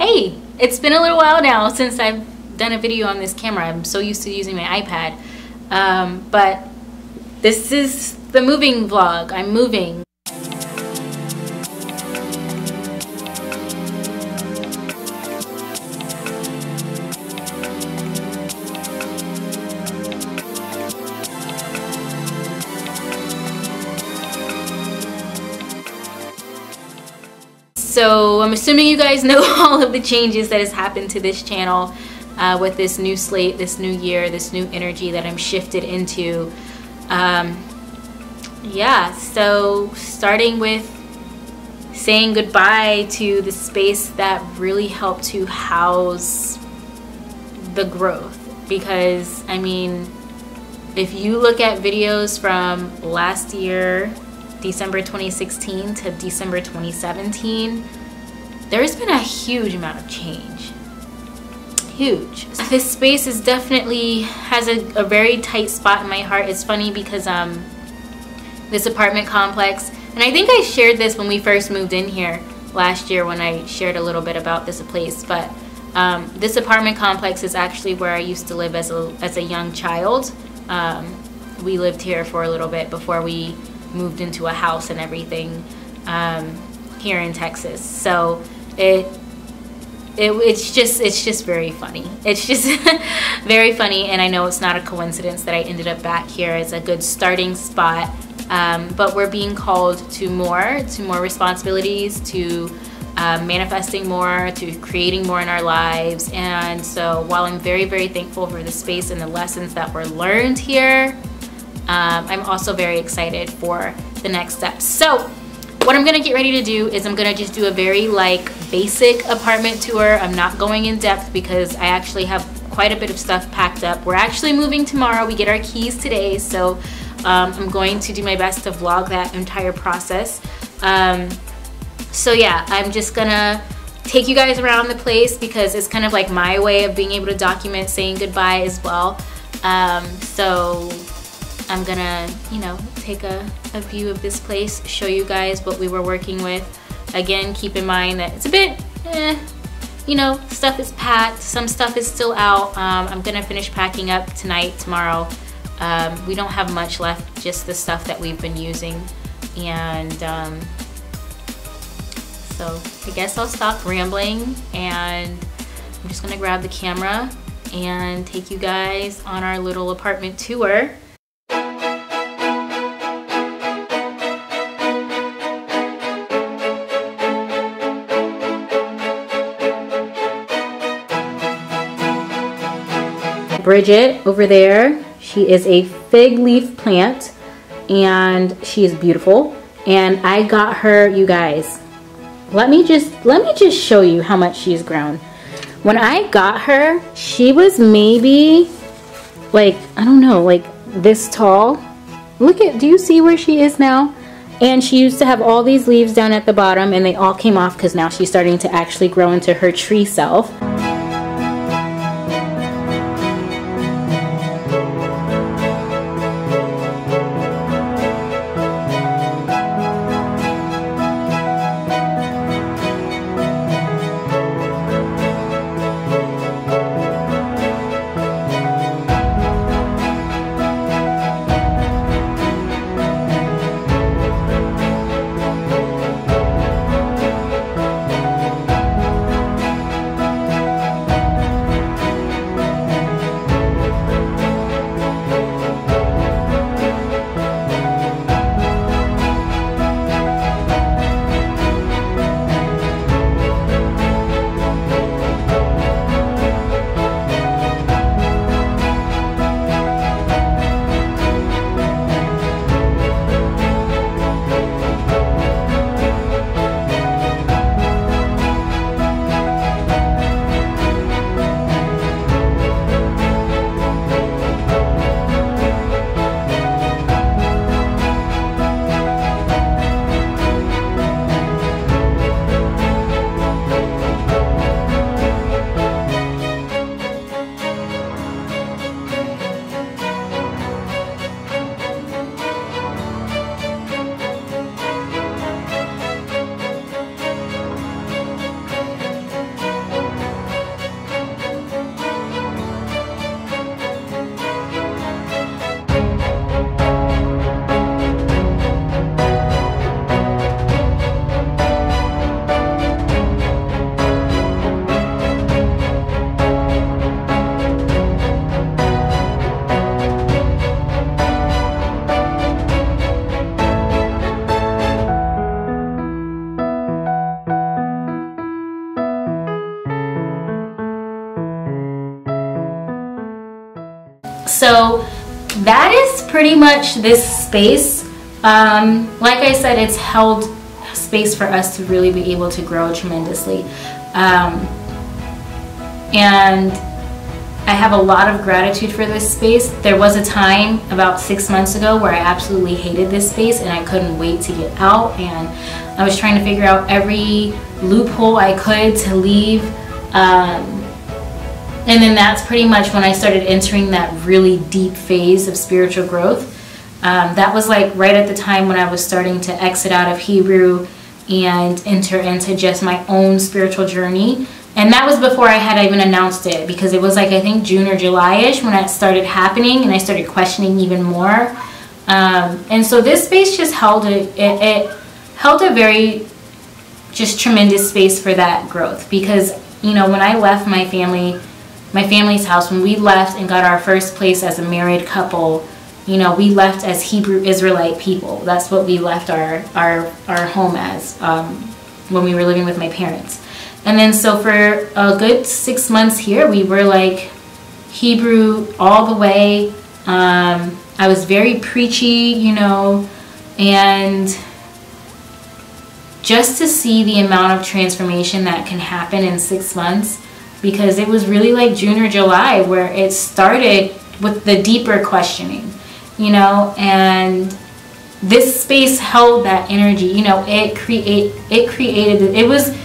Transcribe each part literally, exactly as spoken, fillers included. Hey, it's been a little while now since I've done a video on this camera. I'm so used to using my iPad, um, but this is the moving vlog. I'm moving. So I'm assuming you guys know all of the changes that has happened to this channel uh, with this new slate, this new year, this new energy that I'm shifted into. Um, yeah, so starting with saying goodbye to the space that really helped to house the growth. Because, I mean, if you look at videos from last year, December twenty sixteen to December twenty seventeen, there's been a huge amount of change. Huge. This space is definitely has a, a very tight spot in my heart. It's funny because um, this apartment complex, and I think I shared this when we first moved in here last year when I shared a little bit about this place, but um, this apartment complex is actually where I used to live as a, as a young child. Um, we lived here for a little bit before we moved into a house and everything um, here in Texas. So it, it it's just it's just very funny. It's just very funny, and I know it's not a coincidence that I ended up back here as a good starting spot. Um, but we're being called to more, to more responsibilities, to uh, manifesting more, to creating more in our lives. And so while I'm very, very thankful for the space and the lessons that were learned here, Um, I'm also very excited for the next steps. So what I'm gonna get ready to do is I'm gonna just do a very like basic apartment tour. I'm not going in depth because I actually have quite a bit of stuff packed up. We're actually moving tomorrow. We get our keys today. So um, I'm going to do my best to vlog that entire process. Um, so yeah, I'm just gonna take you guys around the place because it's kind of like my way of being able to document saying goodbye as well. Um, so. I'm gonna, you know, take a, a view of this place, show you guys what we were working with. Again, keep in mind that it's a bit, eh, you know, stuff is packed, some stuff is still out. Um, I'm gonna finish packing up tonight, tomorrow. Um, we don't have much left, just the stuff that we've been using. And um, so I guess I'll stop rambling and I'm just gonna grab the camera and take you guys on our little apartment tour. Bridget over there, she is a fig leaf plant and she is beautiful, and I got her, you guys, let me just let me just show you how much she's grown. When I got her, she was maybe like, I don't know, like this tall. Look at, do you see where she is now? And she used to have all these leaves down at the bottom and they all came off because now she's starting to actually grow into her tree self. So that is pretty much this space. Um, like I said, it's held space for us to really be able to grow tremendously. Um, and I have a lot of gratitude for this space. There was a time about six months ago where I absolutely hated this space and I couldn't wait to get out, and I was trying to figure out every loophole I could to leave. Um, and then that's pretty much when I started entering that really deep phase of spiritual growth. Um, that was like right at the time when I was starting to exit out of Hebrew and enter into just my own spiritual journey. And that was before I had even announced it, because it was like, I think June or July-ish when that started happening and I started questioning even more. Um, and so this space just held a, it, it held a very just tremendous space for that growth, because, you know, when I left my family, my family's house, when we left and got our first place as a married couple, you know, we left as Hebrew Israelite people. That's what we left our, our, our home as um, when we were living with my parents. And then so for a good six months here, we were like Hebrew all the way. Um, I was very preachy, you know, and just to see the amount of transformation that can happen in six months, because it was really like June or July where it started with the deeper questioning, you know, and this space held that energy, you know, it create, it created, it was...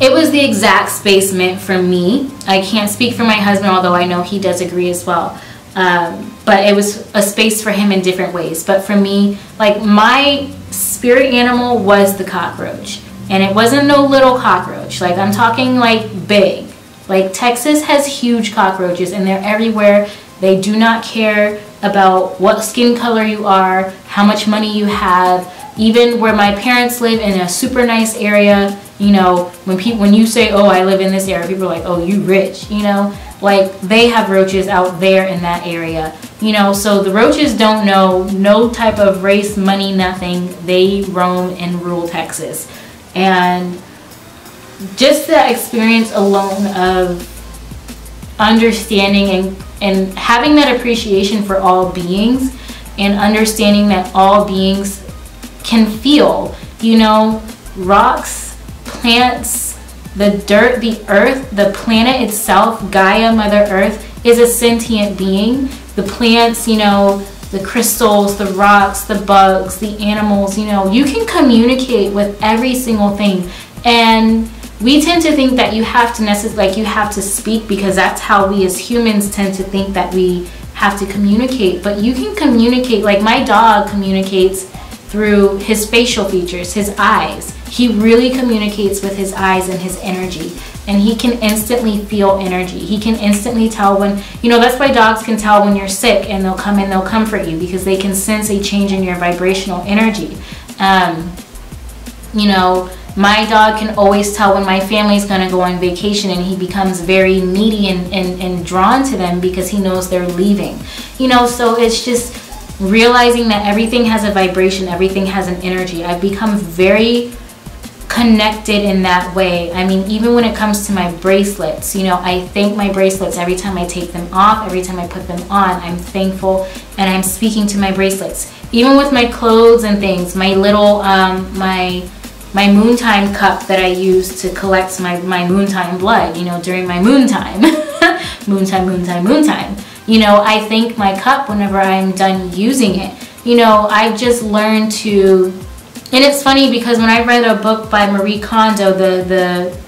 It was the exact space meant for me. I can't speak for my husband, although I know he does agree as well. Um, but it was a space for him in different ways. But for me, like my spirit animal was the cockroach. And it wasn't no little cockroach. Like I'm talking like big. Like Texas has huge cockroaches and they're everywhere. They do not care about what skin color you are, how much money you have. Even where my parents live in a super nice area, you know, when people, when you say, oh, I live in this area, people are like, oh, you rich, you know, like they have roaches out there in that area, you know, so the roaches don't know no type of race, money, nothing. They roam in rural Texas. And just the experience alone of understanding and, and having that appreciation for all beings and understanding that all beings can feel, you know, rocks, plants, the dirt, the earth, the planet itself, Gaia, Mother Earth, is a sentient being. The plants, you know, the crystals, the rocks, the bugs, the animals, you know, you can communicate with every single thing. And we tend to think that you have to necessarily, like you have to speak, because that's how we as humans tend to think that we have to communicate. But you can communicate, like my dog communicates through his facial features, his eyes. He really communicates with his eyes and his energy. And he can instantly feel energy. He can instantly tell when, you know, that's why dogs can tell when you're sick and they'll come and they'll comfort you, because they can sense a change in your vibrational energy. Um, you know, my dog can always tell when my family's gonna go on vacation, and he becomes very needy and, and, and drawn to them because he knows they're leaving. You know, so it's just, realizing that everything has a vibration, everything has an energy. I've become very connected in that way. I mean, even when it comes to my bracelets, you know, I thank my bracelets every time I take them off, every time I put them on, I'm thankful and I'm speaking to my bracelets. Even with my clothes and things, my little, um, my my moon time cup that I use to collect my, my moon time blood, you know, during my moon time. Moon time, moon time, moon time. You know, I thank my cup whenever I'm done using it. You know, I've just learned to, and it's funny because when I read a book by Marie Kondo, the, the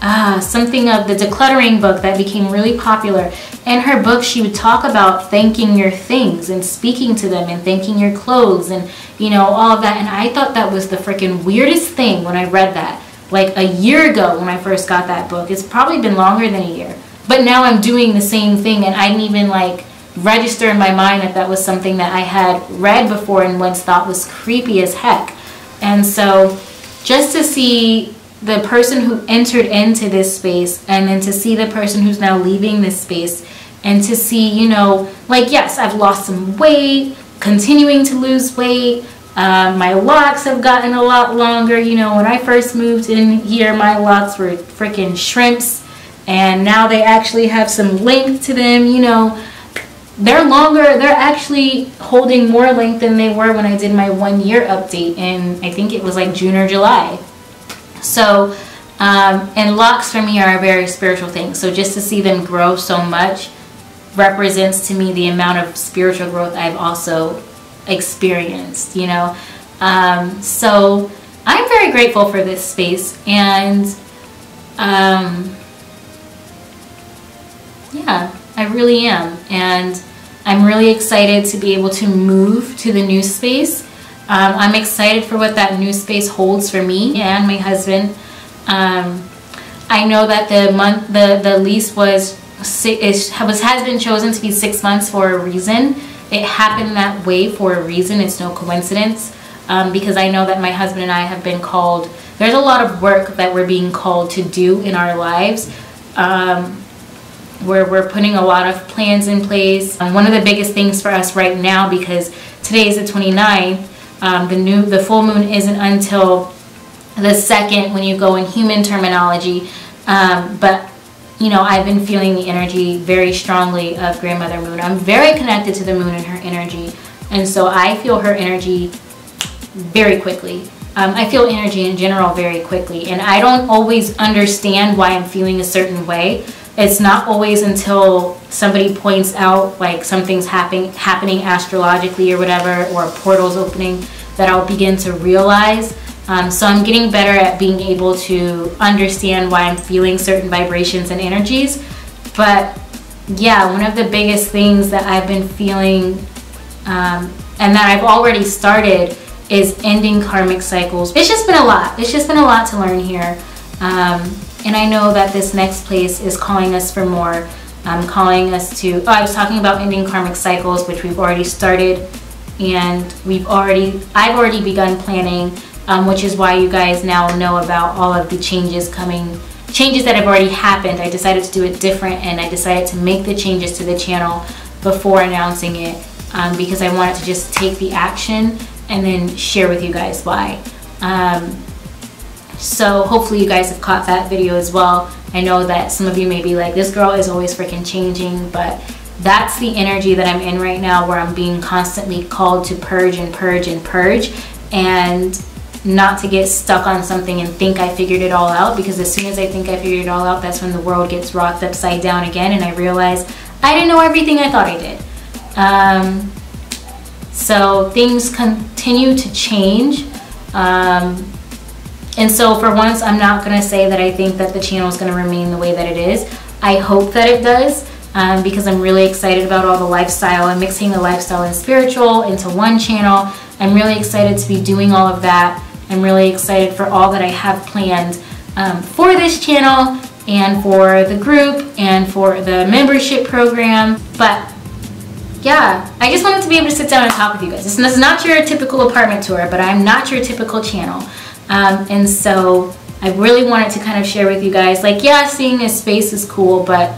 ah, something of the decluttering book that became really popular. In her book, she would talk about thanking your things and speaking to them and thanking your clothes and, you know, all of that. And I thought that was the freaking weirdest thing when I read that. Like a year ago when I first got that book. It's probably been longer than a year. But now I'm doing the same thing, and I didn't even like register in my mind that that was something that I had read before and once thought was creepy as heck. And so just to see the person who entered into this space, and then to see the person who's now leaving this space, and to see, you know, like, yes, I've lost some weight, continuing to lose weight. Um, my locks have gotten a lot longer. You know, when I first moved in here, my locks were freaking shrimps. And now they actually have some length to them, you know, they're longer, they're actually holding more length than they were when I did my one year update in, I think it was like June or July. So, um, and locks for me are a very spiritual thing. So just to see them grow so much represents to me the amount of spiritual growth I've also experienced, you know. Um, so I'm very grateful for this space, and um, yeah, I really am. And I'm really excited to be able to move to the new space. Um, I'm excited for what that new space holds for me and my husband. Um, I know that the month, the, the lease was, it has been chosen to be six months for a reason. It happened that way for a reason. It's no coincidence, um, because I know that my husband and I have been called. There's a lot of work that we're being called to do in our lives. Um, where we're putting a lot of plans in place. Um, one of the biggest things for us right now, because today is the twenty-ninth, um, the new the full moon isn't until the second when you go in human terminology, um, but you know, I've been feeling the energy very strongly of Grandmother Moon. I'm very connected to the moon and her energy, and so I feel her energy very quickly. Um, I feel energy in general very quickly, and I don't always understand why I'm feeling a certain way. It's not always until somebody points out like something's happening happening astrologically or whatever, or a portal's opening, that I'll begin to realize. Um, so I'm getting better at being able to understand why I'm feeling certain vibrations and energies. But yeah, one of the biggest things that I've been feeling um, and that I've already started is ending karmic cycles. It's just been a lot. It's just been a lot to learn here. Um, And I know that this next place is calling us for more, um, calling us to, oh, I was talking about ending karmic cycles, which we've already started, and we've already, I've already begun planning, um, which is why you guys now know about all of the changes coming, changes that have already happened. I decided to do it different, and I decided to make the changes to the channel before announcing it, um, because I wanted to just take the action and then share with you guys why. Um, So hopefully you guys have caught that video as well. I know that some of you may be like, this girl is always freaking changing, but that's the energy that I'm in right now, where I'm being constantly called to purge and purge and purge, and not to get stuck on something and think I figured it all out, because as soon as I think I figured it all out, that's when the world gets rocked upside down again, and I realize I didn't know everything I thought I did. Um, so things continue to change. Um, And so for once, I'm not gonna say that I think that the channel is gonna remain the way that it is. I hope that it does, um, because I'm really excited about all the lifestyle and mixing the lifestyle and spiritual into one channel. I'm really excited to be doing all of that. I'm really excited for all that I have planned um, for this channel and for the group and for the membership program. But yeah, I just wanted to be able to sit down and talk with you guys. This is not your typical apartment tour, but I'm not your typical channel. Um, and so I really wanted to kind of share with you guys, like, yeah, seeing this space is cool, but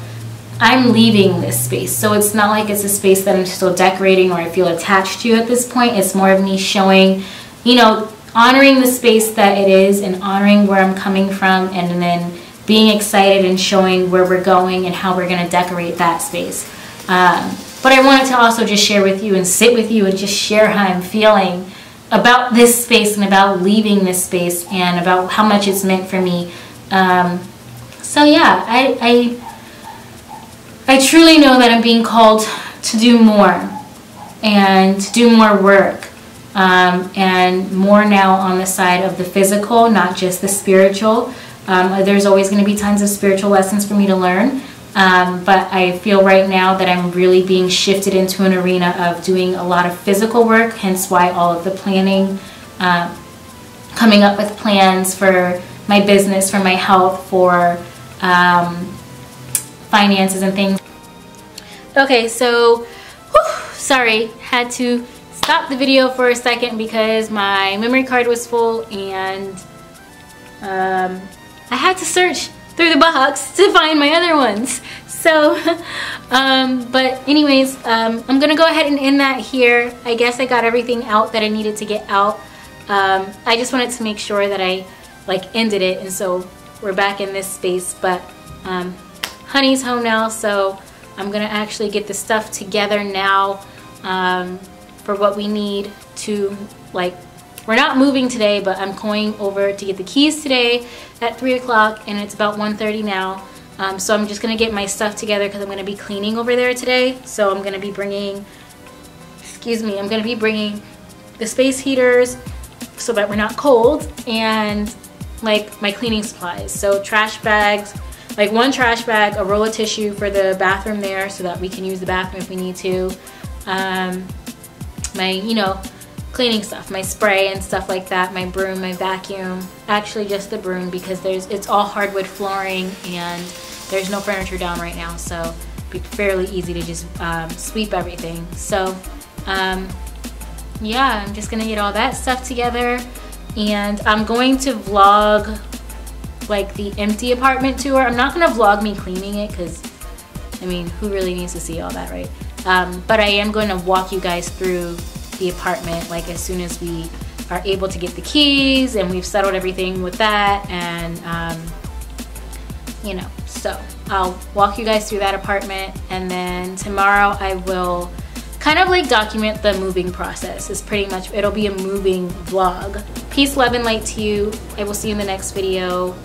I'm leaving this space. So it's not like it's a space that I'm still decorating or I feel attached to at this point. It's more of me showing, you know, honoring the space that it is and honoring where I'm coming from, and then being excited and showing where we're going and how we're going to decorate that space. Um, but I wanted to also just share with you and sit with you and just share how I'm feeling about this space and about leaving this space and about how much it's meant for me. Um, so yeah, I, I, I truly know that I'm being called to do more and to do more work, um, and more now on the side of the physical, not just the spiritual. Um, there's always going to be tons of spiritual lessons for me to learn, um, but I feel right now that I'm really being shifted into an arena of doing a lot of physical work, hence why all of the planning, uh, coming up with plans for my business, for my health, for um, finances and things. Okay, so, whew, sorry, had to stop the video for a second because my memory card was full, and um, I had to search through the box to find my other ones. So, um, but anyways, um, I'm gonna go ahead and end that here. I guess I got everything out that I needed to get out. Um, I just wanted to make sure that I like ended it, and so we're back in this space. But um, Honey's home now, so I'm gonna actually get the stuff together now um, for what we need to, like, we're not moving today, but I'm going over to get the keys today at three o'clock, and it's about one thirty now. Um, so I'm just gonna get my stuff together because I'm gonna be cleaning over there today. So I'm gonna be bringing, excuse me, I'm gonna be bringing the space heaters so that we're not cold, and like my cleaning supplies. So trash bags, like one trash bag, a roll of tissue for the bathroom there so that we can use the bathroom if we need to. Um, my, you know, cleaning stuff, my spray and stuff like that, my broom, my vacuum, actually just the broom because there's it's all hardwood flooring and there's no furniture down right now, so it'd be fairly easy to just um, sweep everything. So um, yeah, I'm just gonna get all that stuff together, and I'm going to vlog like the empty apartment tour. I'm not gonna vlog me cleaning it because I mean who really needs to see all that, right? Um, but I am going to walk you guys through the apartment, like as soon as we are able to get the keys and we've settled everything with that, and um, you know, so I'll walk you guys through that apartment, and then tomorrow I will kind of like document the moving process. It's pretty much, it'll be a moving vlog. Peace, love, and light to you. I will see you in the next video.